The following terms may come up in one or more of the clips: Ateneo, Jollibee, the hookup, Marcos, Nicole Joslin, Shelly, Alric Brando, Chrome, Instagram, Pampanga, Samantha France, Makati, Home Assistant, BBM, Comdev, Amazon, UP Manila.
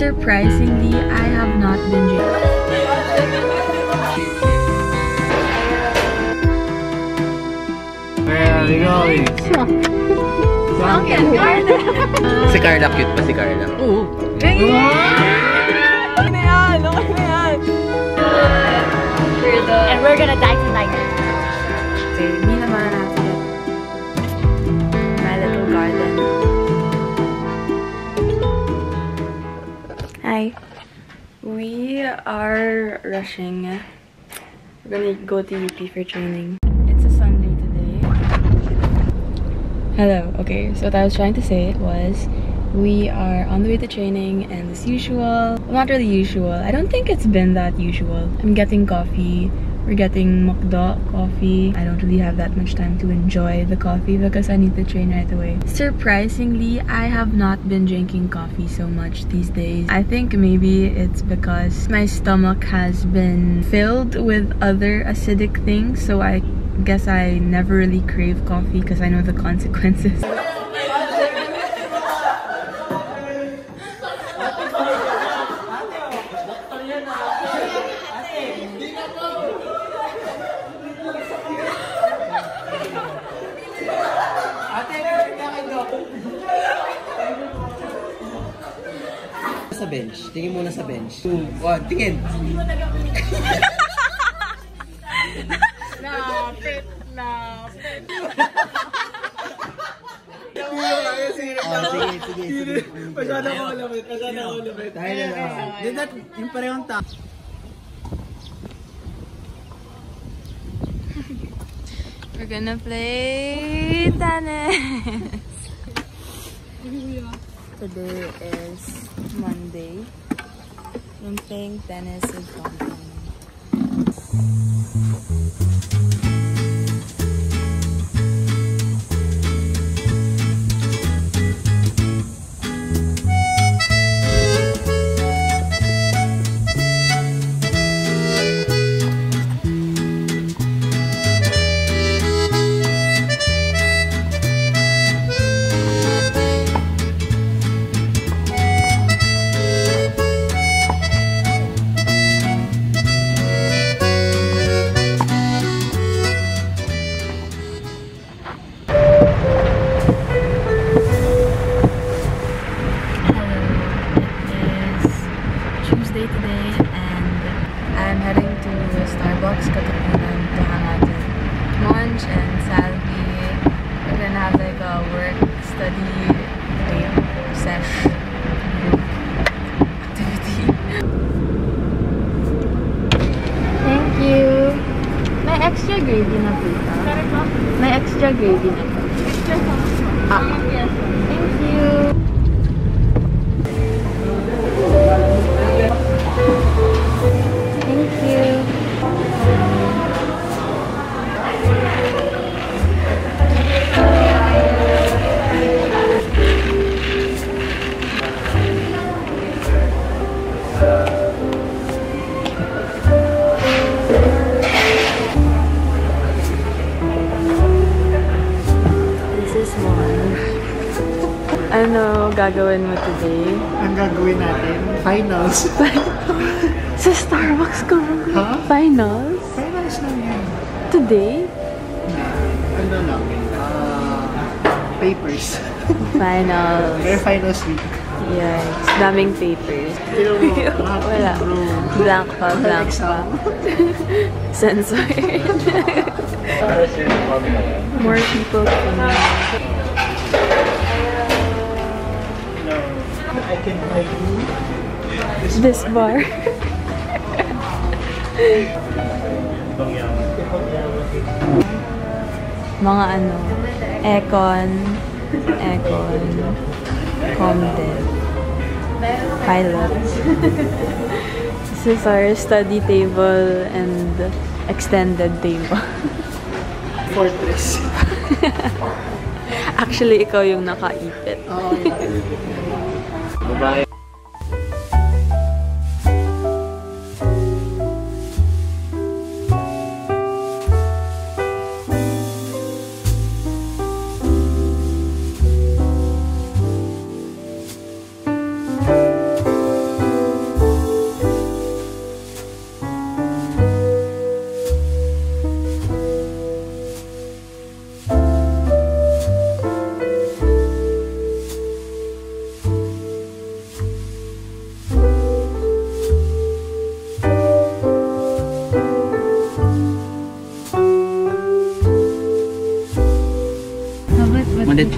surprisingly, I have not been drinking. Where are we going? Sunken Garden! Si Carla, cute pa si Carla. Oo! Okay na yan! Okay na yan! And we're gonna die tonight. Me naman natin. My little garden. Hi. We are rushing. We're gonna go to UP for training. It's a Sunday today. Hello. Okay, so what I was trying to say was we are on the way to training, and as usual, not really usual. I don't think it's been that usual. I'm getting coffee. We're getting mukda coffee. I don't really have that much time to enjoy the coffee because I need to train right away. Surprisingly, I have not been drinking coffee so much these days. I think maybe it's because my stomach has been filled with other acidic things, so I guess I never really crave coffee because I know the consequences. Sa bench. Tingin muna sa bench. Oh, tingin. Lapit, lapit. Sige. Masyado ko lapit. Dahil na lang. Yung parehong tap. We're gonna play tennis. Today is Monday. I'm playing tennis with Jollibee. Gagawin mo today? Ang gagawin natin? Finals. Sa Starbucks ko. Huh? Finals? Finals na yan. Today? Ano lang? Papers. Finals. Pero finals week. Yes. Daming papers. Wala. Blank pa. Blank pa. Censored. More people coming. I can buy you this bar. Mga ano, Econ, Comdev, Pilot. This is our study table and extended table. Fortress. Actually, ikaw yung nakaipit. Bye-bye.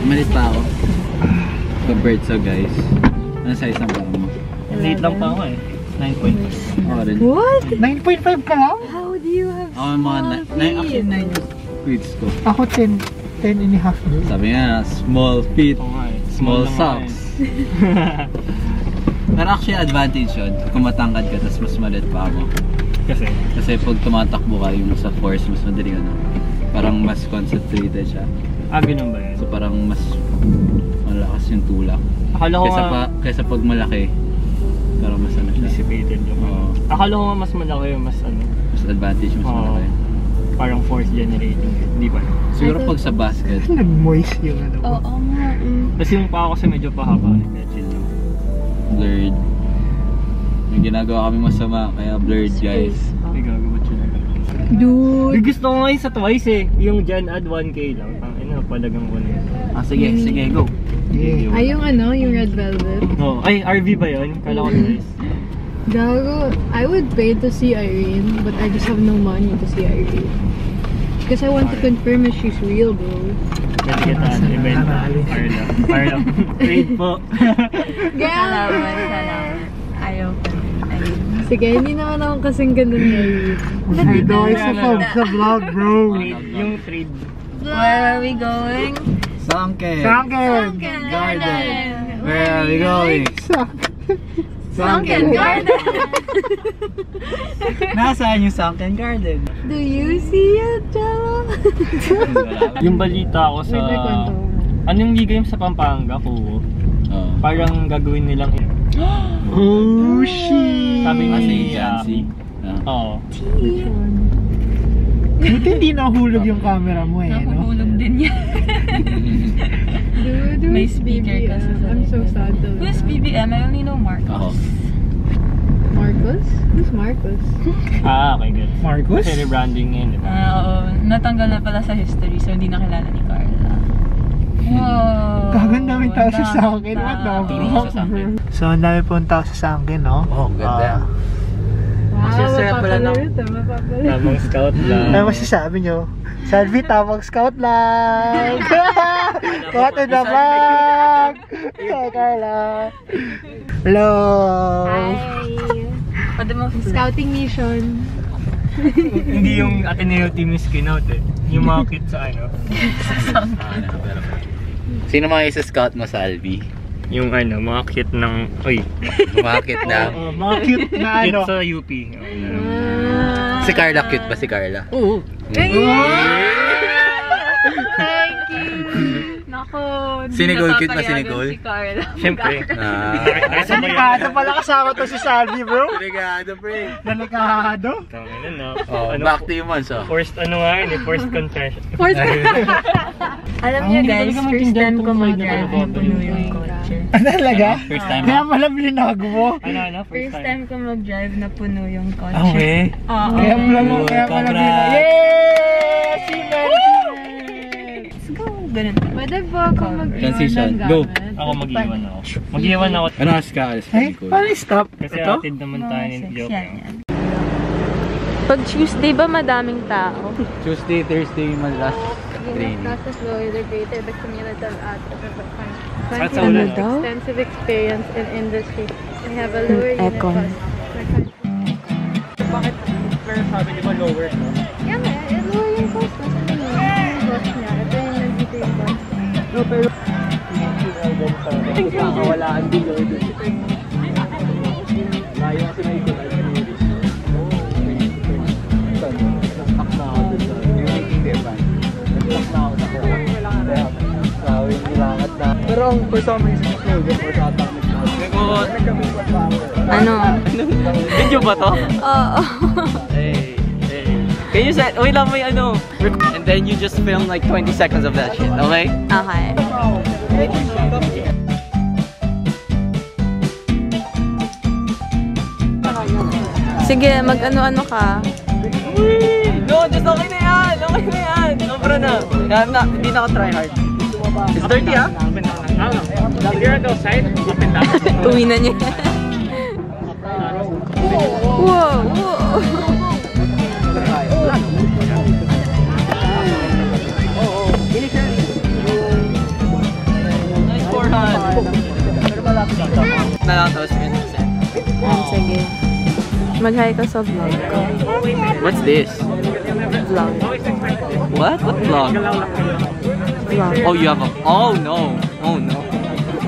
malit pa ako. Compared sa guys. Ano size ng paa mo? Late lang pa ako eh. 9.5. What? 9.5 ka lang? How do you have small feet? Actually, 9 feet ko. Ako 10 and a half. Sabi nga, small feet, small socks. Pero actually, advantage yun. Kung matangkad ka, tas mas malit pa ako. Kasi? Kasi pag tumatakbo ka yung sa force, mas madali yun. Parang mas concentrated siya. Ah, ganun ba yun? So parang mas malakas yung tulak. Akala ko kesa pag malaki, parang mas ano siya. Dissipated yung akala ko mas malaki yung mas ano. Mas advantage, mas malaki. Parang force generating, di ba? Siguro pag sa basket. Nag-moist yung ano. Oo nga. Tapos yung paa kasi medyo pahaba. Chill lang. Blurred. May ginagawa kami masama, kaya blurred guys. May gagawa chill lang. Dude! Gusto ko nga sa twice eh. Yung dyan add 1K lang. Palagang ko na yun. Ah, sige, sige, go. Yeah. Ay, yung ano, yung red velvet. Oh, ay, RV ba yun? Kala ko guys. Gago, I would pay to see Irene, but I just have no money to see Irene. Because I want to confirm if she's real, bro. Pwede kitaan, ibenta. Parla. Parla. Trade po. Salamat, salamat. Ayaw ka. Sige, hindi naman ako kasing ganda ni Irene. Ay, daw, isa sa vlog, bro. Yung trade. Where are we going? Sunken. Sunken Garden. Where are we going? Sunken Garden. Nasaan yung Sunken Garden? Do you see it, Jello? Yung balita ko sa... Ano yung gigame sa Pampanga ko? Parang gagawin nilang... Oh, shit! Sabi nga si Yancy. Oo. Buti hindi nahulog yung camera mo eh, no? Nahulog din yan. Dude, may speaker kasi. I'm so sad though. Who's BBM? I only know Marcos. Marcos? Who's Marcos? Ah, okay, good. Marcos? Kasi rebranding yun, di ba? Oo. Natanggal na pala sa history, so hindi nakilala ni Carla. Wow! Kaganda may tao sa sangkin. What the fuck? So, ang dami pong tao sa sangkin, no? Oo, ganda. Masasarap pala ng tamang scout lang. Ano masasabi nyo? Salvi, tamang scout lang! What in the vlog? Hi, Carla! Hello! Hi! Scouting mission. Hindi yung Ateneo team yung skin-out eh. Yung mga kit sa ano. Sino mga isa-scout mo, Salvi? Yung ano, mga cute ng... Uy! Mga cute na... mga cute na ano? Cute sa UP. Si Carla, cute ba si Carla? Oo! Thank you! Naku! Si Nicole, cute ba si Nicole? Si Carla. Siyempre. Delikado pala kasama to si Salvi, bro! Delikado, pre! Delikado? Tama na, no? Back to humans, oh! Forced ano nga yun eh, forced contraction. Forced contraction! Alam niyo guys, first time ko mag-drive ng Pinoy kotse. Ano talaga? First time? Kaya pala binago mo? First time ko mag-drive na puno yung kotse. Okay. Kaya pala mo, kaya pala binago. Yay! Simen! Let's go! Ganun. Pwede po ako mag-iwan ng gamit. Go! Ako mag-iwan ako. Mag-iwan ako. Ano as ka? Eh? Paano stop? Kasi atid naman tayo ng joke. Pag Tuesday ba madaming tao? Tuesday, Thursday, madalas. Classes lower rated the community of art of extensive experience in industry. We have a lower unit cost. Bakit? Pero sabi di ba lower? Yeah, lower yung cost. Kasi yung cost niya. Ito yung nandito yung cost. No, pero... Nakawalaan din yun. Layo kasi na ito. Pero ang first time may isang slogan or tataknik na. Ano? Video ba to? Oo. Can you set? Wait lang may ano. And then you just film like 20 seconds of that shit, okay? Okay. Sige, mag-ano-ano ka. No, just okay na yan! Okay na yan! Sobra na. Hindi na ako try hard. It's dirty, ah? Up and down. If you're on the side, up and down. Uwi na niya. Whoa! Whoa! minutes na lang to, 7%. Oh. Sige. Mag-hi ka sa vlog ko. What's this? Vlog. What? What vlog? Vlog. Oh, you have a... Oh, no. Oh, no.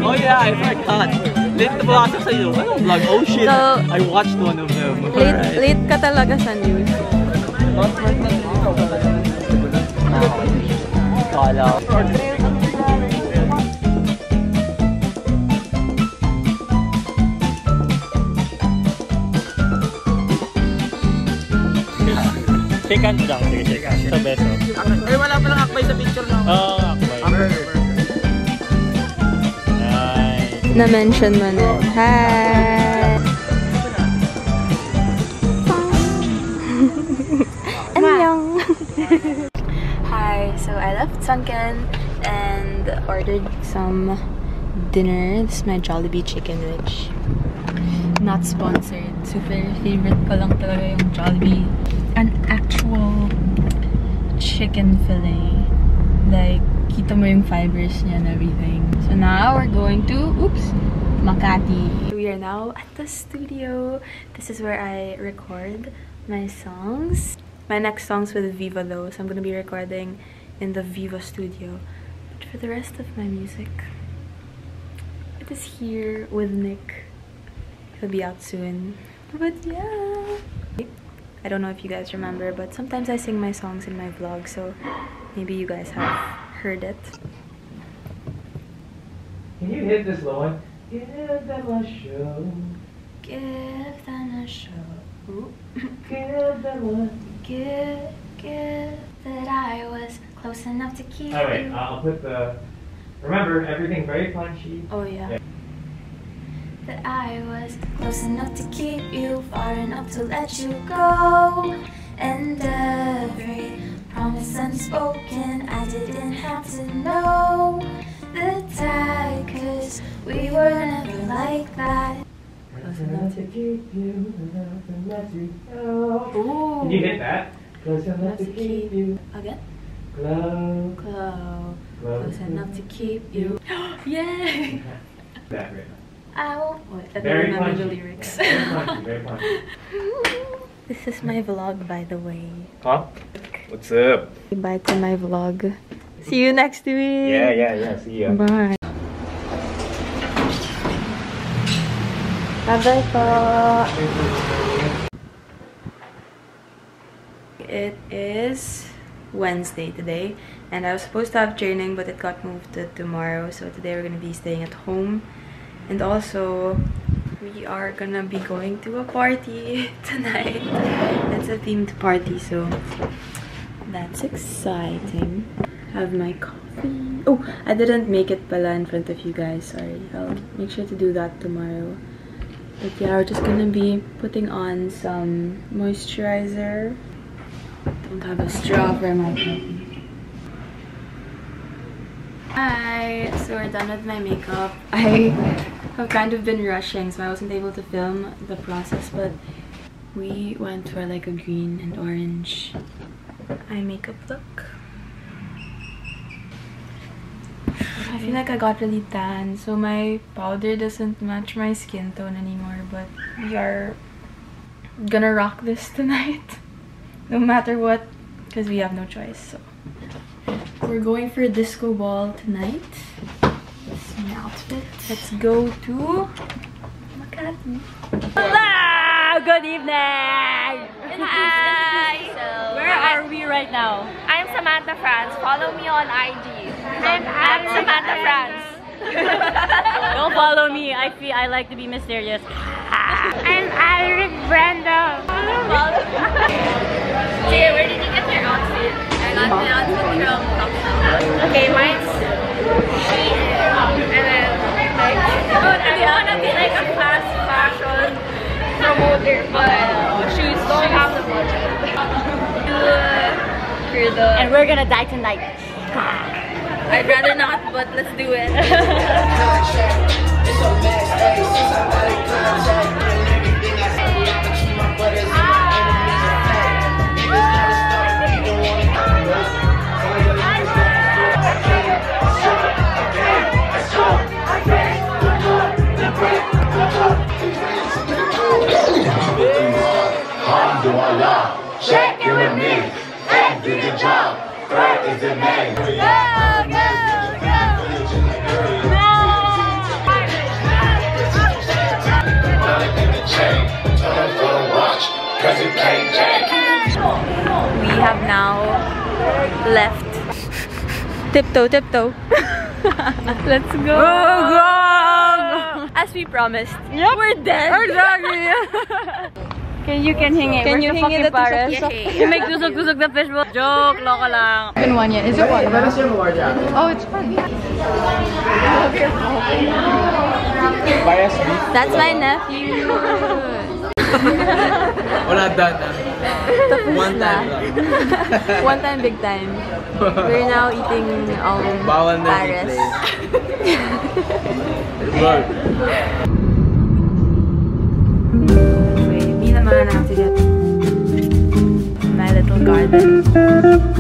Oh, yeah, I forgot. Late na ba sa sa'yo? Anong vlog? Oh, shit. So, I watched one of them. Late, right. Late ka talaga sa news. Kala. Shake hands lang, sige, shake hands. Sa beso. Eh, wala palang akbay sa picture na. Oo, akbay. Hi. Na-mention mo na. Hi! Annyeong! Hi, so I left Sunken and ordered some dinner. This is my Jollibee chicken, which not sponsored. Super favorite ko lang talaga yung Jollibee. An actual chicken fillet, like kita mo yung fibers niya and everything. So now we're going to Makati. We are now at the studio. This is where I record my songs. My next song's with Viva though, so I'm gonna be recording in the Viva studio. But for the rest of my music, it is here with Nick. He'll be out soon. But yeah. I don't know if you guys remember, but sometimes I sing my songs in my vlog, so maybe you guys have heard it. Can you hit this low one? Give them a show. Give them a show. Give them a... Give that I was close enough to keep. Alright, I'll put the... Remember, everything very punchy. Oh yeah. Yeah. That I was close enough to keep you, far enough to let you go. And every promise unspoken, I didn't have to know the tide, 'cause we were never like that. Close enough to keep you, enough to let you go. Ooh. Can you hit that? Close enough to keep you. Again? Close. Close. Close enough to keep you. Yay! That right now. I won't wait. I don't remember the lyrics. Very punchy. This is my vlog, by the way. Huh? What's up? Bye to my vlog. See you next week. Yeah. See ya. Bye. Bye po. It is Wednesday today, and I was supposed to have training, but it got moved to tomorrow. So today we're gonna be staying at home. And also, we are gonna be going to a party tonight. It's a themed party, so that's exciting. Have my coffee. Oh, I didn't make it pala in front of you guys, sorry. I'll make sure to do that tomorrow. But yeah, we're just gonna be putting on some moisturizer. Don't have a straw for my coffee. Hi! So we're done with my makeup. I have kind of been rushing, so I wasn't able to film the process, but we went for like a green and orange eye makeup look. I feel like I got really tan, so my powder doesn't match my skin tone anymore, but we are gonna rock this tonight, no matter what, because we have no choice. So. We're going for a disco ball tonight. That's my outfit. Let's go to Makati. Hello! Good evening! Hi! So, where are we right now? I'm Samantha France. Follow me on IG. And I'm Samantha France. Don't follow me. I like to be mysterious. I'm Alric Brando. Jay, where did you get your outfit? Okay, mine's chic, and then like I want to be like a fast fashion promoter, but shoes don't have the budget. And we're gonna die tonight. I'd rather not, but let's do it. You and me, and do your job. Right is the name. Go, go, go. No. We have now left. Tiptoe, tiptoe. Let's go. Oh, go. As we promised. Yep. We're dead. Exactly. Can you hang it? Can you hang it? You make tusok the fishbowl. Joke, loko lang. Been one yet? Is it one? That is your reward. Oh, it's fun. That's my nephew. Wala data. One time. One time, big time. We're now eating Paris. My little garden.